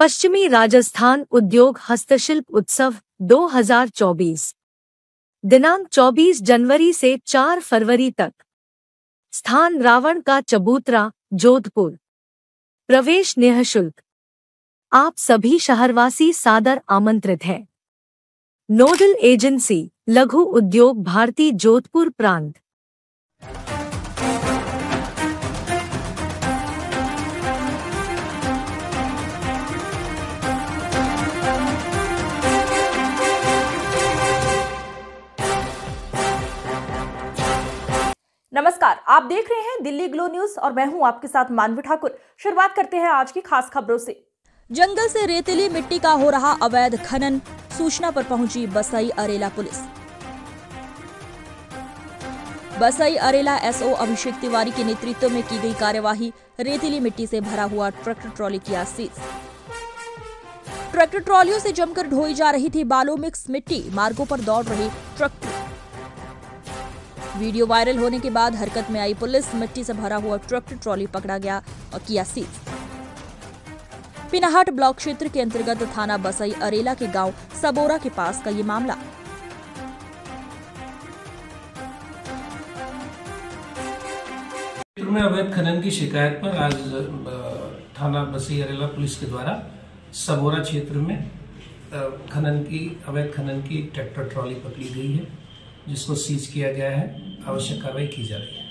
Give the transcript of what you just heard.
पश्चिमी राजस्थान उद्योग हस्तशिल्प उत्सव 2024 दिनांक 24 जनवरी से 4 फरवरी तक। स्थान रावण का चबूतरा, जोधपुर। प्रवेश निःशुल्क। आप सभी शहरवासी सादर आमंत्रित हैं। नोडल एजेंसी लघु उद्योग भारती जोधपुर प्रांत। नमस्कार, आप देख रहे हैं दिल्ली ग्लो न्यूज और मैं हूं आपके साथ मानवी ठाकुर। शुरुआत करते हैं आज की खास खबरों से। जंगल से रेतीली मिट्टी का हो रहा अवैध खनन, सूचना पर पहुंची बसई अरेला पुलिस। बसई अरेला एसओ अभिषेक तिवारी के नेतृत्व में की गई कार्यवाही। रेतीली मिट्टी से भरा हुआ ट्रैक्टर ट्रॉली किया सीज। ट्रैक्टर ट्रॉलियों से जमकर ढोई जा रही थी बालू मिक्स मिट्टी। मार्गों पर दौड़ रहे ट्रैक्टर। वीडियो वायरल होने के बाद हरकत में आई पुलिस। मिट्टी से भरा हुआ ट्रैक्टर ट्रॉली पकड़ा गया और किया सीज। पिनाहट ब्लॉक क्षेत्र के अंतर्गत थाना बसई अरेला के गांव सबोरा के पास का ये मामला। में अवैध खनन की शिकायत पर आज थाना बसई अरेला पुलिस के द्वारा सबोरा क्षेत्र में अवैध खनन की ट्रैक्टर ट्रॉली पकड़ी गई है, जिसको सीज किया गया है। आवश्यक कार्रवाई की जा रही है।